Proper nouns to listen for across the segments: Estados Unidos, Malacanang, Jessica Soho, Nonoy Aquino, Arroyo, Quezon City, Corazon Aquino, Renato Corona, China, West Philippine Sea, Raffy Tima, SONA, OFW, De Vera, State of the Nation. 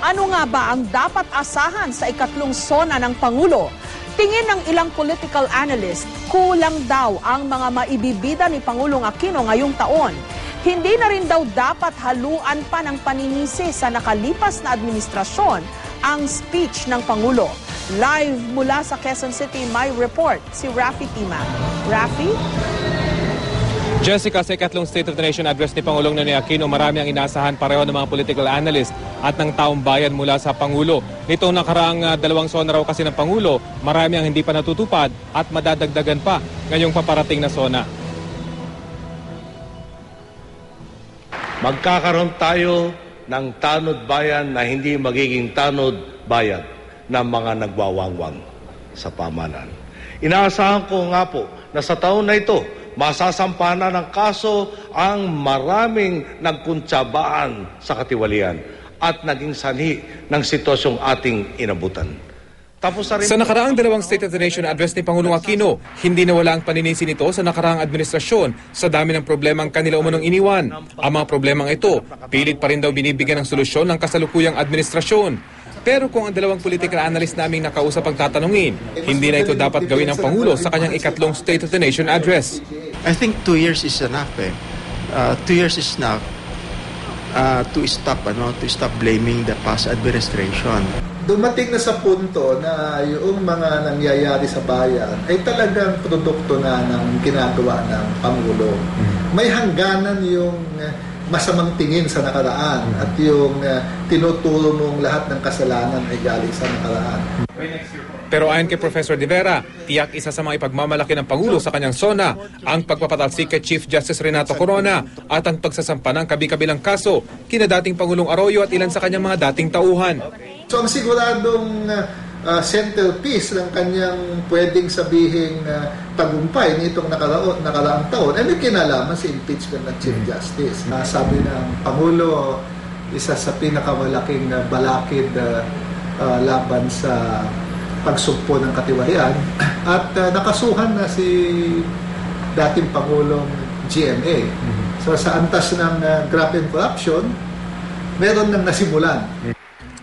Ano nga ba ang dapat asahan sa ikatlong SONA ng Pangulo? Tingin ng ilang political analyst, kulang daw ang mga maibibida ni Pangulong Aquino ngayong taon. Hindi na rin daw dapat haluan pa ng paninisi sa nakalipas na administrasyon ang speech ng Pangulo. Live mula sa Quezon City, may report si Raffy Tima. Raffy? Jessica, sa ikatlong State of the Nation address ni Pangulong Nonoy Aquino, marami ang inasahan pareho ng mga political analyst at ng taong bayan mula sa Pangulo. Nitong nakaraang dalawang SONA raw kasi ng Pangulo, marami ang hindi pa natutupad at madadagdagan pa ngayong paparating na SONA. Magkakaroon tayo ng tanod bayan na hindi magiging tanod bayan ng mga nagwawangwang sa pamanan. Inaasahan ko nga po na sa taon na ito, masasampahan ng kaso ang maraming nagkuntsabaan sa katiwalian at naging sanhi ng sitwasyong ating inabutan. Tapos sa nakaraang dalawang State of the Nation address ni Pangulong Aquino, hindi nawala ang paninisi nito sa nakaraang administrasyon sa dami ng problemang kanila umunong iniwan. Ang mga problemang ito, pilit pa rin daw binibigyan ng solusyon ng kasalukuyang administrasyon. Pero kung ang dalawang political analyst naming nakausap ang tatanungin, hindi na ito dapat gawin ng Pangulo sa kanyang ikatlong State of the Nation address. I think 2 years is enough. 2 years is enough to stop blaming the past administration. Dumating na sa punto na yung mga nangyayari sa bayan ay talagang produkto na ng ginagawa ng Pangulo. May hangganan yung masamang tingin sa nakaraan at yung tinuturo mong lahat ng kasalanan ay galing sa nakaraan. Pero ayon kay Professor De Vera, tiyak isa sa mga ipagmamalaki ng Pangulo sa kanyang SONA ang pagpapatalsik kay Chief Justice Renato Corona at ang pagsasampa ng kabi-kabilang kaso kina dating Pangulong Arroyo at ilan sa kanyang mga dating tauhan. So ang siguradong centerpiece ng kanyang pwedeng sabihing tagumpay nitong nakaraang taon ay may kinalaman sa impeachment ng Chief Justice. Sabi ng Pangulo, isa sa pinakamalaking balakid laban sa pagsumpo ng katiwalian at nakasuhan na si dating Pangulong GMA. So sa antas ng graft and corruption, meron nang nasimulan.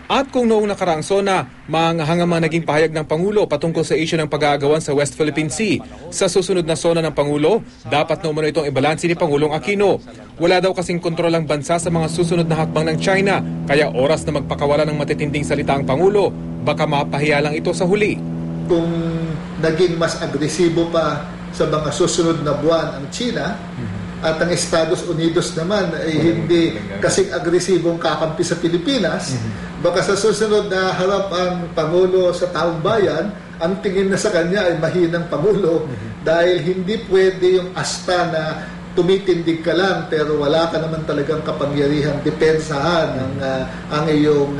At kung noong nakaraang SONA, maanghang naging pahayag ng Pangulo patungkol sa isyu ng pag-aagawan sa West Philippine Sea, sa susunod na SONA ng Pangulo, dapat na umano itong ibalansi ni Pangulong Aquino. Wala daw kasing kontrol ang bansa sa mga susunod na hakbang ng China, kaya oras na magpakawala ng matitinding salita ang Pangulo, baka mapahiya lang ito sa huli. Kung naging mas agresibo pa sa mga susunod na buwan ang China, at ang Estados Unidos naman ay hindi kasing agresibong kakampi sa Pilipinas, baka sa susunod na harap ang Pangulo sa taong bayan, ang tingin na sa kanya ay mahinang Pangulo dahil hindi pwede yung asta na tumitindig ka lang pero wala ka naman talagang kapangyarihan depensahan ang iyong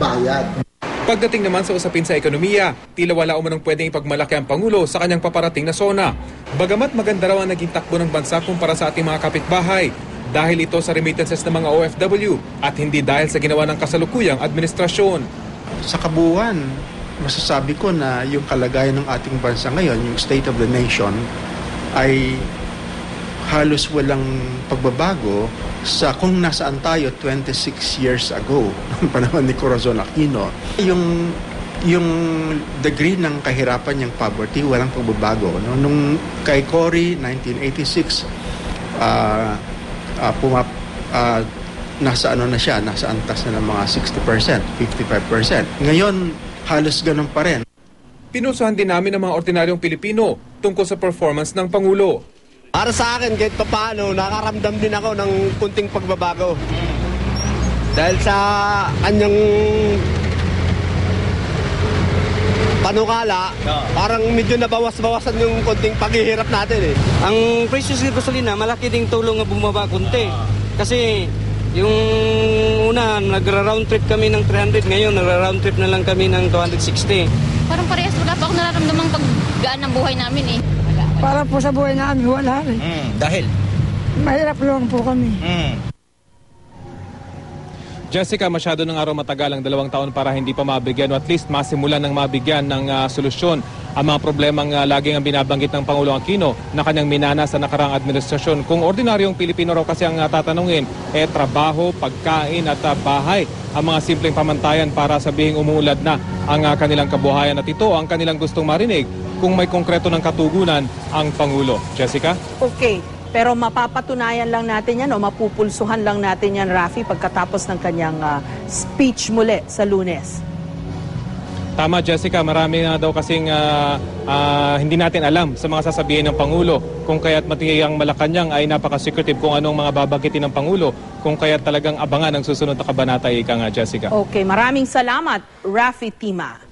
bayan. Pagdating naman sa usapin sa ekonomiya, tila wala umanong pwedeng ipagmalaki ang Pangulo sa kanyang paparating na SONA. Bagamat maganda raw ang naging takbo ng bansa kumpara sa ating mga kapitbahay dahil ito sa remittances ng mga OFW at hindi dahil sa ginawa ng kasalukuyang administrasyon. Sa kabuuan, masasabi ko na yung kalagayan ng ating bansa ngayon, yung State of the Nation, ay halos walang pagbabago sa kung nasaan tayo 26 years ago, ng panahon ni Corazon Aquino. Yung degree ng kahirapan niyang poverty, walang pagbabago. No? Nung kay Cory, 1986, nasa antas na ng mga 60%, 55%. Ngayon, halos ganun pa rin. Pinusuhan din namin ang mga ordinaryong Pilipino tungkol sa performance ng Pangulo. Para sa akin, kahit paano, nakaramdam din ako ng kunting pagbabago. Dahil sa kanyang panukala, parang medyo nabawas-bawasan yung kunting paghihirap natin eh. Ang presyo sa gasolina, malaki ding tulong na bumaba kunti. Kasi yung una, nagra-round trip kami ng 300, ngayon nagra-round trip na lang kami ng 260. Parang parehas, wala pa ako nararamdamang paggaan ng buhay namin eh. Para po sa buhay namin, wala rin. Dahil? Mahirap lang po kami. Jessica, masyado ng araw matagal ang 2 taon para hindi pa mabigyan o at least masimulan ng mabigyan ng solusyon ang mga problemang laging ang binabanggit ng Pangulong Aquino na kanyang minana sa nakaraang administrasyon. Kung ordinaryong Pilipino raw kasi ang tatanungin, trabaho, pagkain at bahay, ang mga simpleng pamantayan para sabihing umuulad na ang kanilang kabuhayan at ito ang kanilang gustong marinig kung may konkreto ng katugunan ang Pangulo. Jessica? Okay. Pero mapapatunayan lang natin yan o mapupulsuhan lang natin yan, Raffy, pagkatapos ng kanyang speech muli sa Lunes. Tama, Jessica. Marami na daw kasing hindi natin alam sa mga sasabihin ng Pangulo. Kung kaya't matigay ang Malacanang ay napaka-secretive kung anong mga babanggitin ng Pangulo. Kung kaya't talagang abangan ang susunod na kabanata, ika nga, Jessica. Okay, maraming salamat, Raffy Tima.